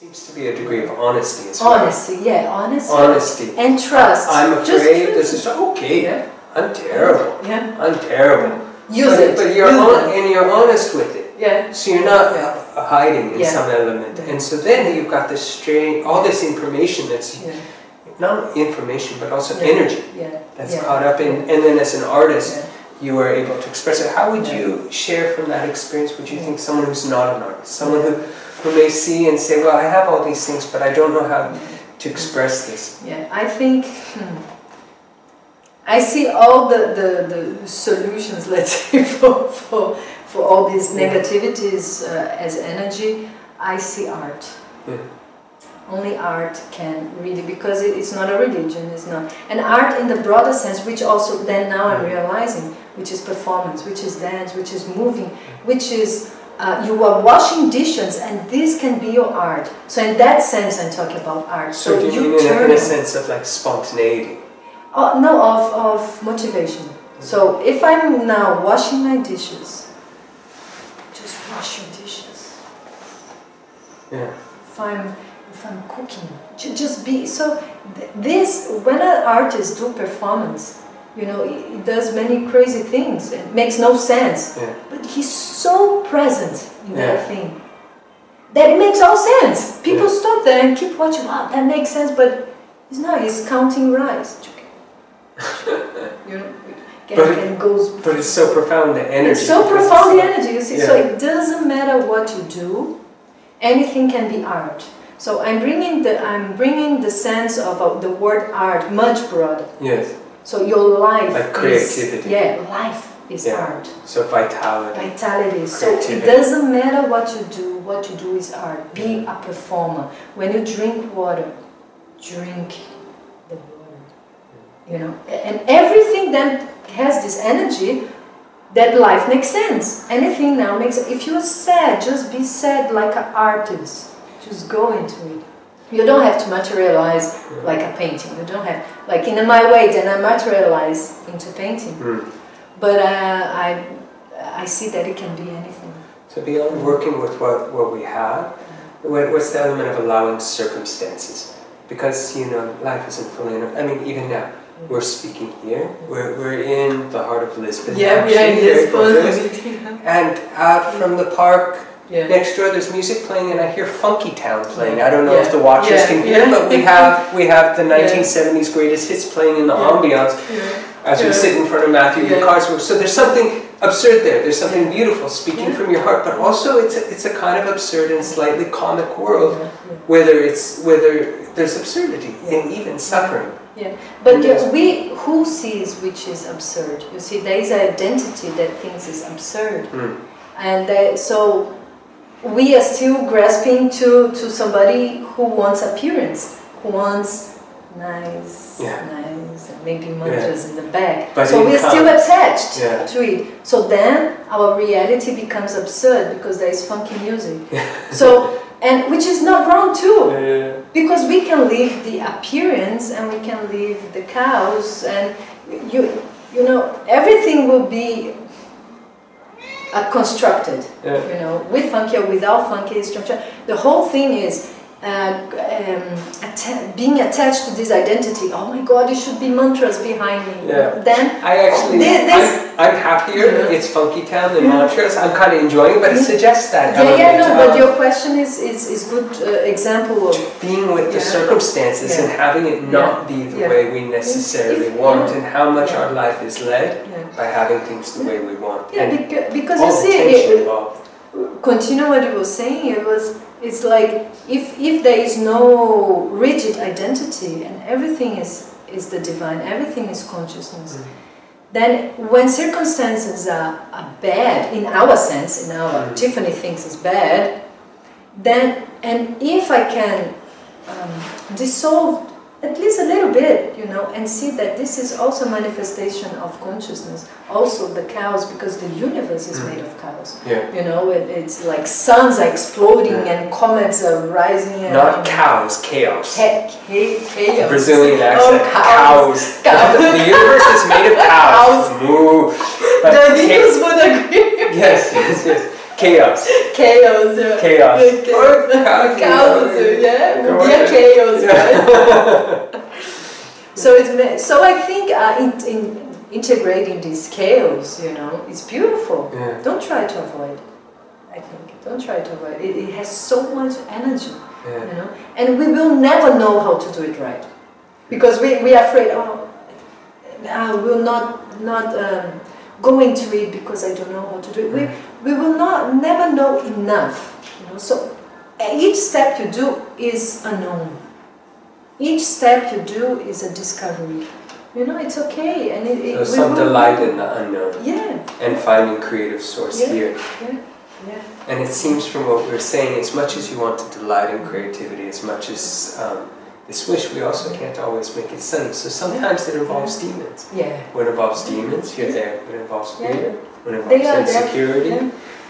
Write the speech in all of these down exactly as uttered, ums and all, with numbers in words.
Seems to be a degree of honesty as well. Honesty, yeah, honesty. Honesty. And trust. I'm afraid this is okay. Yeah. I'm terrible. Yeah. I'm terrible. Use but, it. But you're on, and you're honest with it. Yeah. So you're not hiding in yeah. some element. And so then you've got this strain, all this information that's yeah. not information but also yeah. energy yeah. that's yeah. caught up in, and then as an artist yeah. you are able to express it. How would yeah. you share from that experience? Would you yeah. think someone who's not an artist, someone yeah. who who may see and say, well, I have all these things, but I don't know how to express this? Yeah, I think hmm, I see all the, the, the solutions, let's say, for, for, for all these negativities uh, as energy. I see art. Yeah. Only art can really, because it, it's not a religion, it's not. And art in the broader sense, which also then now I'm realizing, which is performance, which is dance, which is moving, which is Uh, you are washing dishes, and this can be your art. So in that sense, I'm talking about art. So, so do you, you mean turn in a sense of like spontaneity? Oh, no, of, of motivation. Mm-hmm. So if I'm now washing my dishes, just washing dishes. Yeah. If I'm, if I'm cooking, just be, so th this, when an artist do performance, you know, he does many crazy things. It makes no sense. Yeah. But he's so present in yeah. that thing. That makes all sense. People yeah. stop there and keep watching. Wow, that makes sense. But he's not. He's counting rice. You know, can, but, can it, goes, but it's so profound, the energy. It's so profound, the energy, you see. Yeah. So it doesn't matter what you do. Anything can be art. So I'm bringing the, I'm bringing the sense of uh, the word art much broader. Yes. So your life, like creativity. Is, yeah, life is yeah. art. So vitality. Vitality. So it doesn't matter what you do, what you do is art. Be a performer. When you drink water, drink the water. You know, and everything that has this energy, that life makes sense. Anything now makes sense. If you're sad, just be sad like an artist. Just go into it. You don't have to materialize mm. like a painting. You don't have, like in my way, then I materialize into painting. Mm. But uh, I, I see that it can be anything. So beyond working with what, what we have, mm. what's the element of allowing circumstances? Because, you know, life isn't fully enough. I mean, even now, mm. we're speaking here. We're, we're in the heart of Lisbon. Yeah, we are in Lisbon. And out from the park, yeah. next door there's music playing, and I hear Funky Town playing. I don't know yeah. if the watchers yeah. can hear, yeah. but we have we have the nineteen seventies greatest hits playing in the yeah. ambiance yeah. as yeah. we sit in front of Matthew yeah. Bucar's work. So there's something absurd there. There's something yeah. beautiful speaking yeah. from your heart, but also it's a, it's a kind of absurd and slightly comic world, yeah. whether it's whether there's absurdity yeah. and even suffering. Yeah, but yeah, we who sees which is absurd. You see, there is an identity that thinks is absurd, mm. and uh, so. We are still grasping to, to somebody who wants appearance, who wants nice, yeah. nice, and maybe mantras yeah. in the back. But so we are still attached yeah. to it. So then our reality becomes absurd because there is funky music. Yeah. So, and which is not wrong too, yeah. because we can leave the appearance and we can leave the cows, and you, you know, everything will be Uh, constructed, yeah. you know, with funky or without funky structure. The whole thing is uh, um, atta being attached to this identity. Oh my God, it should be mantras behind me. Yeah. Then I actually, th I'm, I'm happier. Yeah. It's Funky Town than yeah. mantras. I'm kind of enjoying it, but it suggests that. Yeah, element. yeah, no. But um, your question is is is good uh, example of being with yeah. the circumstances yeah. and having it not yeah. be the yeah. way we necessarily if, want, yeah. and how much yeah. our life is led. Yeah. By having things the way we want. Yeah, and because, because you see, it, it, continue what you were saying, it was, it's like, if, if there is no rigid identity, and everything is, is the divine, everything is consciousness, mm. then when circumstances are, are bad, in our sense, in our, mm. Tiffani thinks is bad, then, and if I can um, dissolve at least a little bit, you know, and see that this is also a manifestation of consciousness. Also the cows, because the universe is mm. made of cows. Yeah. You know, it, it's like suns are exploding yeah. and comets are rising. And Not cows, chaos. Ca ca chaos. Brazilian accent. Oh, cows. Cows. Cows. The universe is made of cows. cows. Ooh. The news would agree. Yes, yes, yes. Chaos. Chaos. Chaos. Or chaos. Chaos, yeah? Would be a chaos, right? So it's, so I think uh, in, in integrating these chaos, you know, it's beautiful. Yeah. Don't try to avoid. I think don't try to avoid. It, it has so much energy, yeah. you know, and we will never know how to do it right, because we we are afraid. Oh, I will not not um, go into it because I don't know how to do it. Yeah. We we will not never know enough. You know, so each step you do is unknown. Each step you do is a discovery. You know, it's okay, and it. it so some delight in the unknown. Yeah. And finding creative source yeah. here. Yeah. Yeah. And it seems from what we we're saying, as much as you want to delight in creativity, as much as um, this wish, we also can't always make it sunny. So sometimes yeah. it involves yeah. demons. Yeah. When it involves demons, you're there. When it involves fear, yeah. when it involves insecurity, yeah.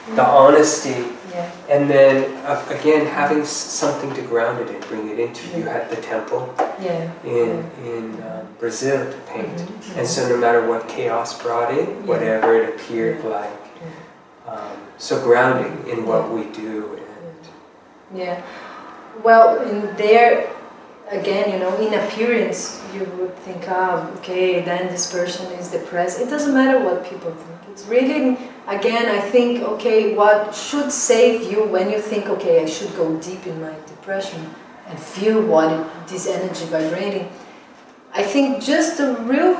Yeah. the honesty, yeah. and then uh, again having something to ground it in, bring it into. Yeah. You had the temple yeah. in yeah. in uh, Brazil to paint, mm-hmm. yeah. and so no matter what chaos brought in, yeah. whatever it appeared yeah. like. Yeah. Um, so grounding in what yeah. we do, and yeah, well, in there again, you know, in appearance, you would think, ah, oh, okay, then this person is depressed. It doesn't matter what people think. It's really, again, I think, okay, what should save you when you think, okay, I should go deep in my depression and feel what it, this energy vibrating. I think just a real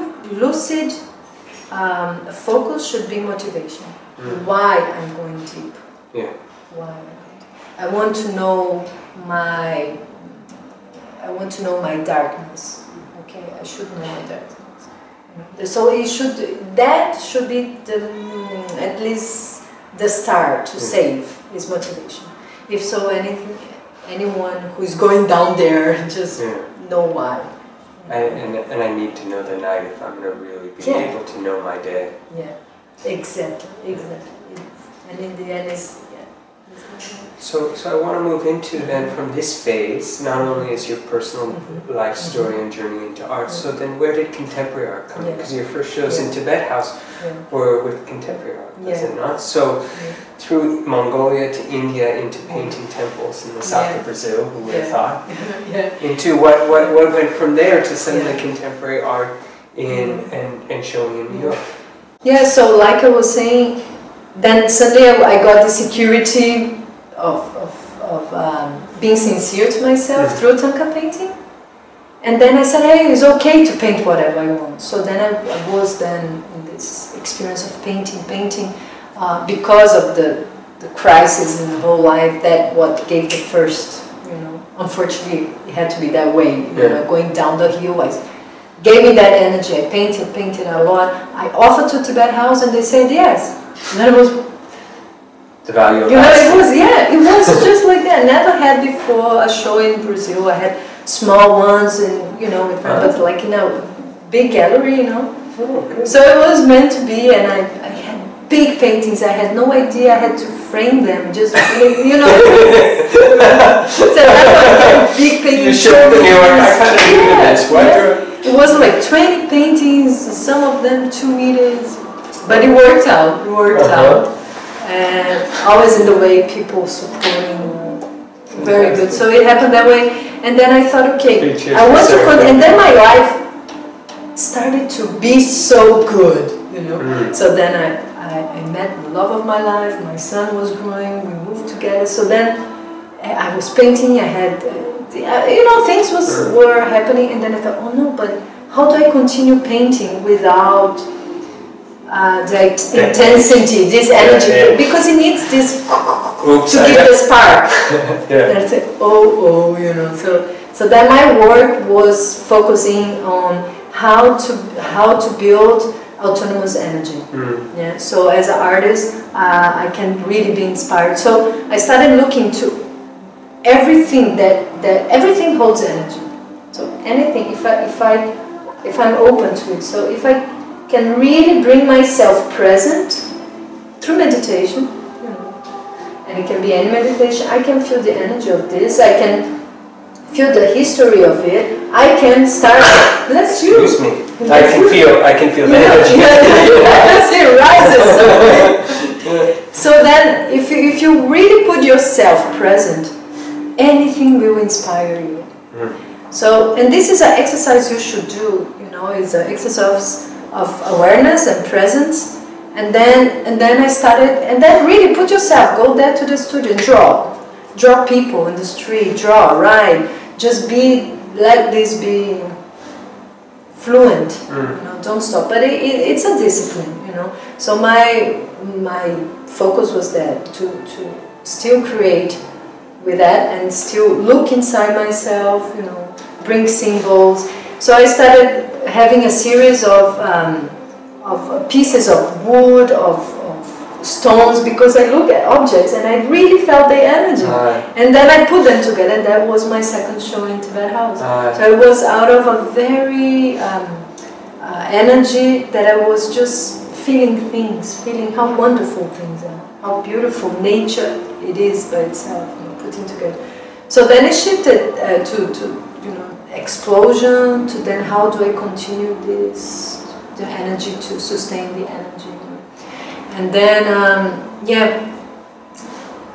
lucid um, focus should be motivation. Mm. Why I'm going deep? Yeah. Why I'm going deep. I want to know my. I want to know my darkness. Okay, I should know my darkness. So it should. That should be the at least the start to mm. save is motivation. If so, anything, anyone who is going down there, just yeah. know why. I, and and I need to know the night if I'm going to really be yeah. able to know my day. Yeah. Exactly, exactly. And in the end, it's, yeah. So, so I want to move into then from this phase, not only is your personal mm-hmm. life story mm-hmm. and journey into art, mm-hmm. so then where did contemporary art come in? Yeah. Because your first shows yeah. in Tibet House yeah. were with contemporary art, was yeah. it not? So, yeah. through Mongolia to India, into painting temples in the south yeah. of Brazil, who would yeah. have thought? yeah. Into what, what, what went from there to some yeah. of the contemporary art in mm-hmm. and, and showing in New York? Yeah, so like I was saying, then suddenly I got the security of, of, of um, being sincere to myself through Thangka painting. And then I said, hey, it's okay to paint whatever I want. So then I, I was then in this experience of painting, painting uh, because of the, the crisis in the whole life, that what gave the first, you know, unfortunately it had to be that way, you yeah. know, going down the hill. I, gave me that energy. I painted, painted a lot. I offered to Tibet House, and they said yes. And then it was the value of you know, it was yeah, it was just like that. I never had before a show in Brazil. I had small ones, and you know, in front of like in a big gallery, you know. Oh, okay. So it was meant to be, and I, I had big paintings. I had no idea I had to frame them. Just you know, so I had big paintings. You showed me New York. I kind of needed this. Why do? It was like twenty paintings, some of them two meters, but it worked out, it worked uh-huh. out. And always in the way people supporting, very good. So it happened that way. And then I thought, okay, I want to, con and then my life started to be so good, you know. Mm. So then I, I, I met the love of my life, my son was growing, we moved together. So then I was painting, I had, you know, things was, were happening, and then I thought, oh no, but how do I continue painting without uh, the intensity, this energy? Yeah, yeah. Because it needs this Oops, to I give the spark. yeah. And I said, oh, oh, you know. So, so then my work was focusing on how to how to build autonomous energy. Mm. Yeah. So as an artist, uh, I can really be inspired. So I started looking to. Everything that, that everything holds energy. So anything, if I if I if I'm open to it. So if I can really bring myself present through meditation, you know, and it can be any meditation, I can feel the energy of this. I can feel the history of it. I can start. Bless you. Excuse me. I can feel. I can feel the energy. That's it. Rises. So then, if you, if you really put yourself present, anything will inspire you. Mm. So, and this is an exercise you should do, you know, it's an exercise of awareness and presence. And then, and then I started, and then really put yourself, go there to the studio, draw. Draw people in the street, draw, write. Just be like this, be fluent, mm. you know, don't stop. But it, it, it's a discipline, you know. So my, my focus was that, to, to still create with that and still look inside myself, you know, bring symbols. So I started having a series of um, of pieces of wood, of, of stones, because I look at objects and I really felt the energy. Aye. And then I put them together, and that was my second show in Tibet House. Aye. So it was out of a very um, uh, energy that I was just feeling things, feeling how wonderful things are, how beautiful nature it is by itself, you know, putting together. So then it shifted uh, to, to, you know, explosion, to then how do I continue this, the energy to sustain the energy. And then, um, yeah,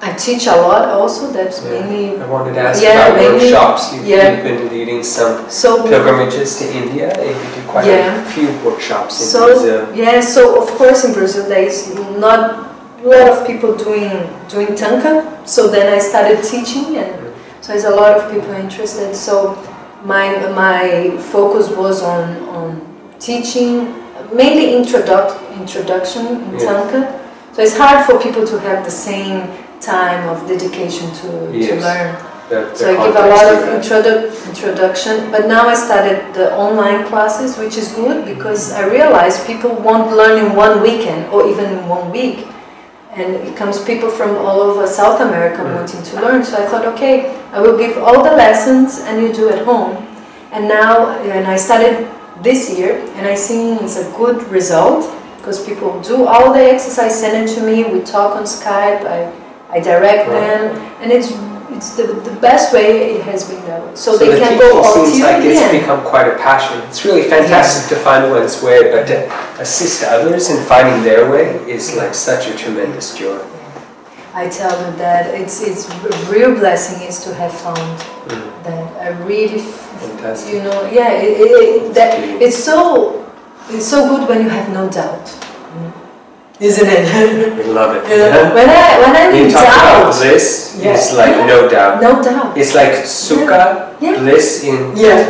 I teach a lot also, that's yeah. mainly... I wanted to ask yeah, about mainly, workshops. You've, yeah. you've been leading some so, pilgrimages to India, and you do quite yeah. a few workshops in so, Brazil. Yeah, so of course in Brazil there is not a lot of people doing, doing Thangka, so then I started teaching, and mm. so there's a lot of people interested. So my, my focus was on, on teaching, mainly introduct, introduction in yes. Thangka. So it's hard for people to have the same time of dedication to, yes. to learn. The, the so I give a lot of introdu introduction, but now I started the online classes, which is good because I realized people won't learn in one weekend or even in one week. And it comes people from all over South America mm. wanting to learn. So I thought, okay, I will give all the lessons and you do at home. And now, and I started this year, and I think it's a good result because people do all the exercise, send it to me, we talk on Skype, I, I direct right. them, and it's it's the, the best way it has been that way. So, so they the can go all seems like it's end. become quite a passion. It's really fantastic yeah. to find one's way, but to assist others in finding their way is like such a tremendous joy. I tell you that it's it's a real blessing is to have found mm. that. I really, f you know, yeah, it, it, it, that it's so it's so good when you have no doubt, mm. isn't it? We love it. Yeah. When I when I mean doubt, about bliss yeah. it's like yeah. no doubt. No doubt. It's like sukha, yeah. bliss in yeah.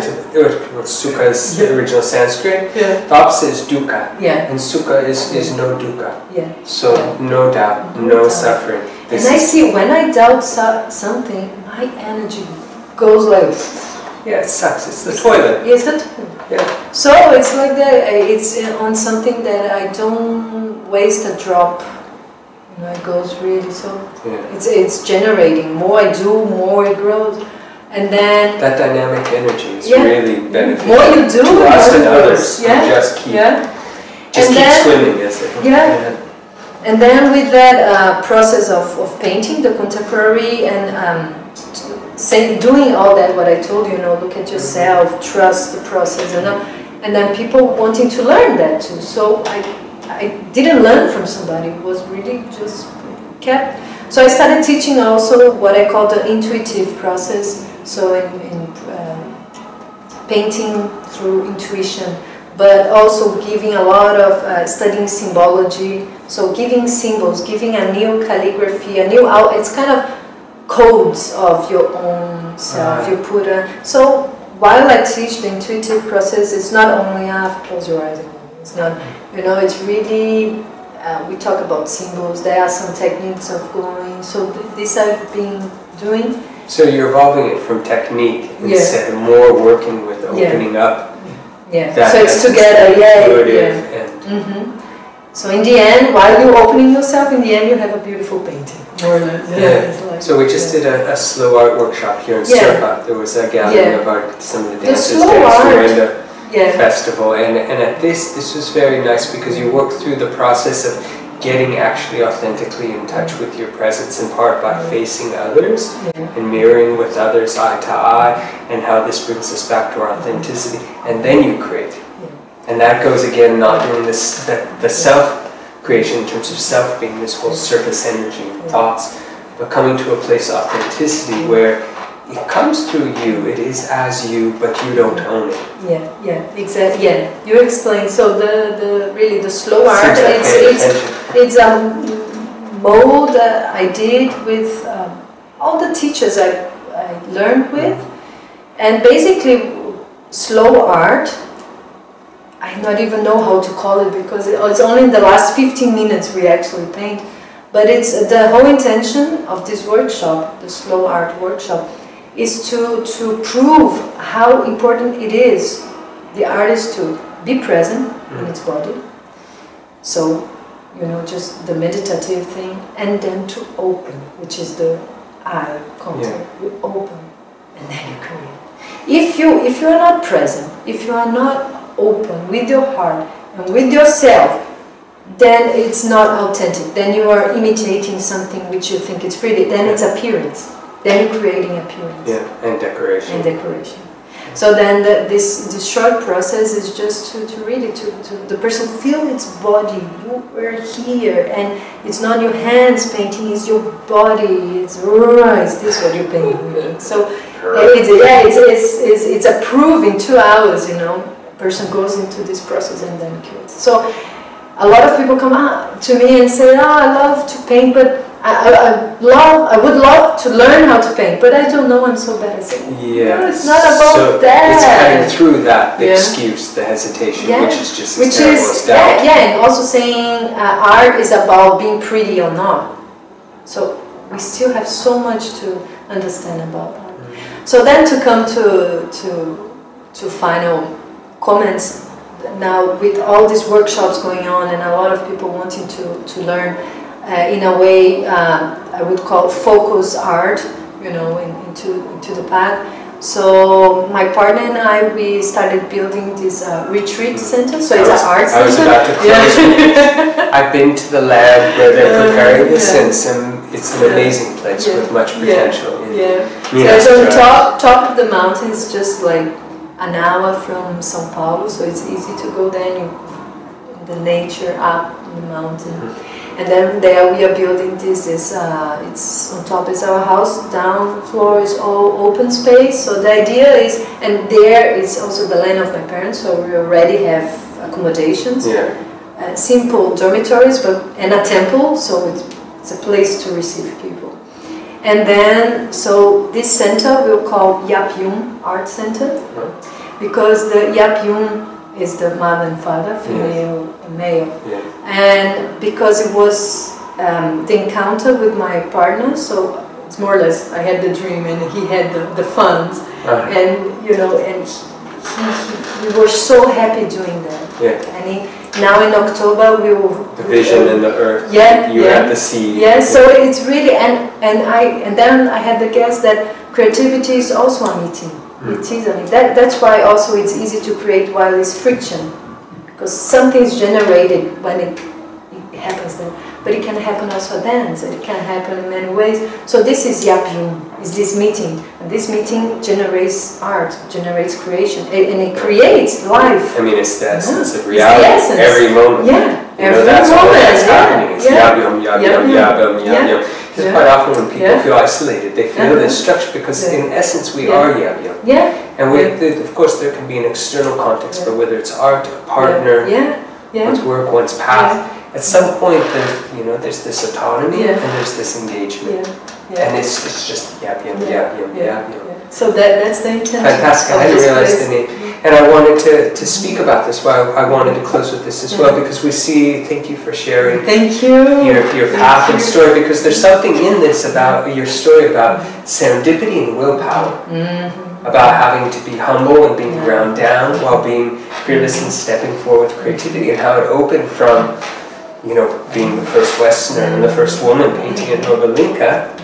sukha is yeah. the original Sanskrit. Yeah. Taps is dukkha, yeah. and sukha is is no dukkha. Yeah. So yeah. no doubt, no, no doubt. suffering. And I see when I doubt so something, my energy goes like... Yeah, it sucks. It's the it's toilet. It's the toilet. Yeah. So it's like that. It's on something that I don't waste a drop. You know, it goes really so... Yeah. It's, it's generating. More I do, more it grows. And then... That dynamic energy is yeah. really beneficial. More you do, to us and others. Yeah. Just keep, yeah. just and keep then, swimming. Yes. Yeah. yeah. And then with that uh, process of, of painting the contemporary and um, say, doing all that, what I told you, you know, look at yourself, trust the process, and, uh, and then people wanting to learn that too. So I, I didn't learn from somebody, it was really just kept. So I started teaching also what I call the intuitive process, so in, in uh, painting through intuition, but also giving a lot of uh, studying symbology, so giving symbols, giving a new calligraphy, a new out, it's kind of codes of your own self, right. you put a, so while I teach the intuitive process, it's not only after close your eyes, it's not, you know, it's really, uh, we talk about symbols, there are some techniques of going, so th this I've been doing. So you're evolving it from technique instead yeah. of more working with opening yeah. up. Yeah, that so it's together, yeah, yeah. And mm-hmm. So in the end, while you're opening yourself, in the end you have a beautiful painting. More or less. Yeah. Yeah. Like, so we just yeah. did a, a slow art workshop here in yeah. Sirpa. There was a gathering yeah. of art, some of the dancers the danced during the yeah. festival. And, and at this, this was very nice because you worked through the process of getting actually authentically in touch with your presence, in part by facing others yeah. and mirroring with others eye to eye, and how this brings us back to our authenticity, and then you create. Yeah. And that goes again, not doing this, the, the yeah. self creation in terms of self being this whole surface energy, thoughts, but coming to a place of authenticity where it comes through you, it is as you, but you don't own it. Yeah, yeah, exactly. Yeah, you explained. So the, the really the slow art, it's, it's, it's a mold uh, I did with um, all the teachers I, I learned with, and basically slow art, I don't even know how to call it because it's only in the last fifteen minutes we actually paint, but it's the whole intention of this workshop, the slow art workshop, is to, to prove how important it is the artist to be present mm-hmm. in its body. So, you know, just the meditative thing, and then to open, which is the eye contact. Yeah. You open and then you create. If you if you are not present, if you are not open with your heart and with yourself, then it's not authentic. Then you are imitating something which you think is pretty. Then it's appearance. Then you're creating appearance. Yeah, and decoration. And decoration. So then the, this this short process is just to, to really to, to the person feel its body. You are here, and it's not your hands painting. It's your body. It's right. It's this what you're painting. So it's, yeah, it's, it's it's it's approved in two hours. You know, person goes into this process and then cures. So a lot of people come out to me and say, "Oh, I love to paint, but." I, I love. I would love to learn how to paint, but I don't know. I'm so bad. So, yeah, no, it's not about so that. It's cutting through that the yeah. excuse, the hesitation, yeah. which is just which is yeah, yeah, and also saying uh, art is about being pretty or not. So we still have so much to understand about art. Mm-hmm. So then to come to to to final comments now with all these workshops going on and a lot of people wanting to to learn. Uh, in a way, uh, I would call focus art, you know, in, into into the path. So my partner and I, we started building this uh, retreat center. So I it's was, an art I center. I was about to close yeah. I've been to the lab where they're preparing this, yeah. and some, it's an amazing place yeah. with much potential. Yeah, yeah. yeah. So it's on top top of the mountains, just like an hour from São Paulo. So it's easy to go there. And you, the nature up in the mountain. Mm-hmm. And then there we are building this, this uh, it's on top is our house, down floor is all open space. So the idea is, and there is also the land of my parents, so we already have accommodations. Yeah. Uh, simple dormitories but and a temple, so it's, it's a place to receive people. And then, so this center we'll call Yap Art Center, mm-hmm. because the Yap is the mother and father, female yes. and male. Yeah. And because it was um, the encounter with my partner, so it's more or less I had the dream and he had the, the funds. Uh-huh. And, you know, and he, he, he, we were so happy doing that. Yeah. And he, now in October we will... The vision uh, and the earth, yeah, you yeah. at the sea. Yeah, yeah, so it's really, and, and, I, and then I had the guess that creativity is also a meeting. It is, I mean, that, that's why also it's easy to create while it's friction, because something is generated when it, it happens then, but it can happen also then, so it can happen in many ways. So this is Yapyun, is this meeting, and this meeting generates art, generates creation, and, and it creates life. I mean, it's the essence yeah. of reality, it's the essence. Every moment. Yeah, you every know, that's moment. That's happening. It's yeah. Yapyun, Yapyun, Yapyun, Yapyun. Because yeah. quite often when people yeah. feel isolated, they feel yeah. this structure because yeah. in essence we yeah. are Yap Yum. Yeah. And we, yeah. the, of course there can be an external context, yeah. but whether it's art, a partner, yeah. Yeah. one's work, one's path, yeah. at some point there, you know, there's this autonomy yeah. and there's this engagement. Yeah. Yeah. And it's, it's just Yap Yum, Yap Yum, Yap Yum. So that, that's the intention. Fantastic, I hadn't realized the name. And I wanted to, to speak about this, why I wanted to close with this as well, because we see, thank you for sharing thank you. Your, your path and story, because there's something in this about your story about serendipity and willpower, mm-hmm. about having to be humble and being ground down while being fearless and stepping forward with creativity, and how it opened from, you know, being the first Westerner and the first woman painting at Nova Linka,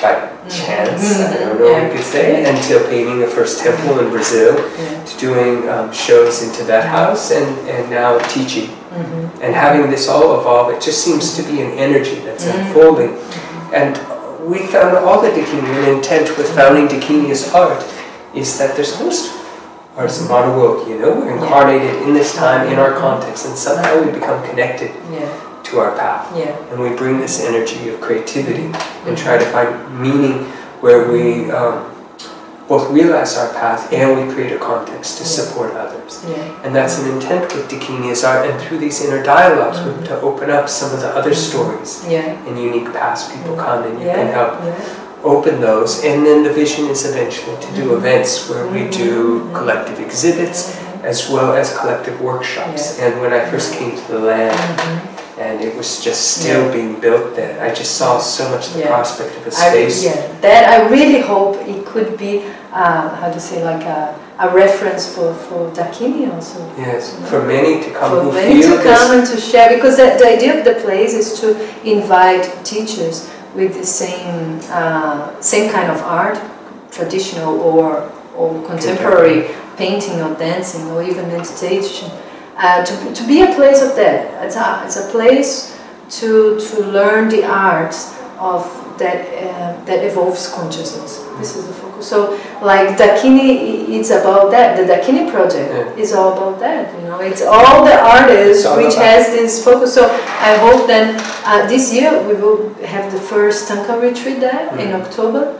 by chance, I don't know what you could say, until painting the first temple in Brazil, to doing um, shows in Tibet House, and, and now teaching. Mm-hmm. And having this all evolve, it just seems to be an energy that's mm-hmm. unfolding. And we found all the Dakini, and intent with founding Dakini as art, is that there's a host our Sambara world, you know, we're incarnated yeah. in this time, in our context, and somehow we become connected yeah. to our path. Yeah. And we bring this energy of creativity and try to find meaning where we um, both realize our path and we create a context to yeah. support others. Yeah. And that's an intent with Dakini As Art, and through these inner dialogues mm-hmm. to open up some of the other stories yeah. and unique paths people yeah. come and you yeah. can help yeah. open those, and then the vision is eventually to do events where we do collective exhibits as well as collective workshops. And when I first came to the land and it was just still being built there, I just saw so much the yeah. prospect of a space. I, yeah. That I really hope it could be, uh, how to say, like a, a reference for, for Dakini also. Yes, mm-hmm. for many to come. For many to come and to share, because that, the idea of the place is to invite teachers with the same uh, same kind of art, traditional or or contemporary painting or dancing or even meditation, uh, to to be a place of that. It's a it's a place to to learn the arts of that uh, that evolves consciousness. This is the focus. So like Dakini, it's about that. The Dakini project yeah. is all about that. You know, it's all the artists all which has this focus. So I hope then uh, this year we will have the first Thangka retreat there mm. in October.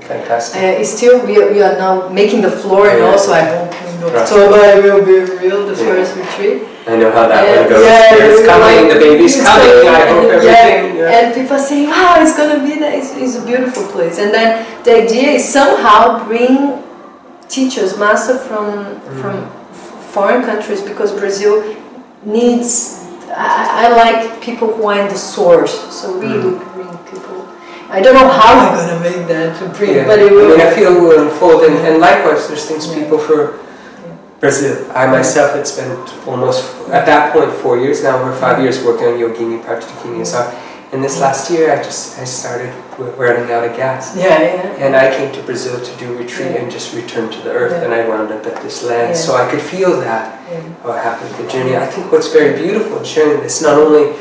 Fantastic. Uh, it's still we are, we are now making the floor, yeah. and also I hope in October it will be real the yeah. first retreat. I know how that yeah. one goes. Yeah, it's coming, the baby's coming, coming. I hope everything. Yeah. Yeah. And people are saying, wow, it's going to be that. It's, it's a beautiful place. And then the idea is somehow bring teachers, masters from, mm. from foreign countries, because Brazil needs, I, I like people who are in the source. So we mm. look I don't know how I'm going to make that to bring, yeah. but it will. I mean, I feel it will unfold, and, and likewise, there's things yeah. people for yeah. Brazil. I myself had spent almost, at that point, four years now, or five years working on Yogini, Pratikini, As Art. And this yeah. last year, I just I started running out of gas. Yeah, yeah. And I came to Brazil to do retreat yeah. and just return to the earth, yeah. and I wound up at this land. Yeah. So I could feel that, yeah. what happened to the journey. I think what's very beautiful in sharing this, not only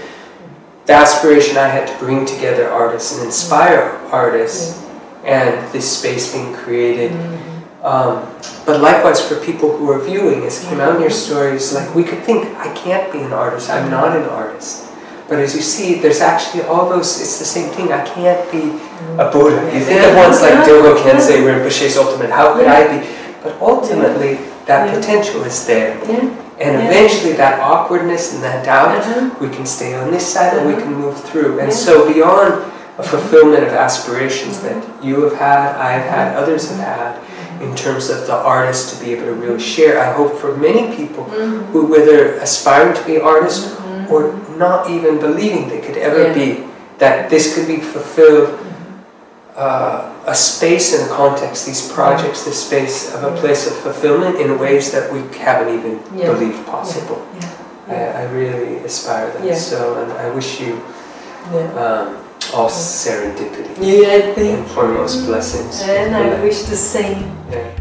the aspiration I had to bring together artists and inspire artists yeah. and this space being created. Mm-hmm. um, but likewise for people who are viewing, as came out in your stories, like we could think, I can't be an artist, I'm not an artist. But as you see, there's actually all those, it's the same thing, I can't be a Buddha. You think of ones like Dogo Kensei, we're in Rinpoche's ultimate, how could yeah. I be? But ultimately, that yeah. potential is there. Yeah. And yeah. eventually that awkwardness and that doubt, uh-huh. we can stay on this side uh-huh. and we can move through. And yeah. so beyond a fulfillment of aspirations mm-hmm. that you have had, I have had, others have had, mm-hmm. in terms of the artist to be able to really share, I hope for many people mm-hmm. who whether aspiring to be artists mm-hmm. or not even believing they could ever yeah. be, that this could be fulfilled Uh, a space and a context, these projects, this space of a place of fulfillment in ways that we haven't even yeah. believed possible. Yeah. Yeah. I, I really aspire that. Yeah. So, and I wish you yeah. um, all serendipity yeah, I think. and foremost blessings. And I wish the same. Yeah.